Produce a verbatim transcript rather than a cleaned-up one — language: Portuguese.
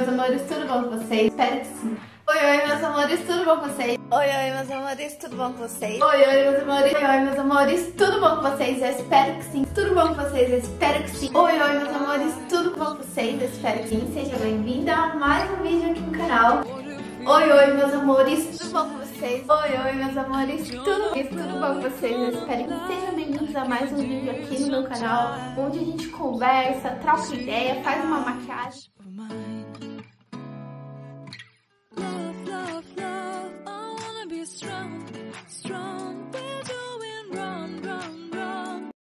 Meus amores, tudo bom com vocês? Espero que sim. Oi, oi, meus amores, tudo bom com vocês? Oi, oi, meus amores, tudo bom com vocês? Oi, oi, meus amores, oi, oi, meus amores, tudo bom com vocês? Eu espero que sim. Tudo bom com vocês? Eu espero que sim. Oi, oi, meus amores, tudo bom com vocês? Eu espero que sim. Seja bem-vinda a mais um vídeo aqui no canal. Oi, oi, meus amores, tudo bom com vocês? Oi, oi, meus amores, tudo, tudo bom com vocês? Eu espero que sejam bem-vindos a mais um vídeo aqui no meu canal, onde a gente conversa, troca ideia, faz uma maquiagem.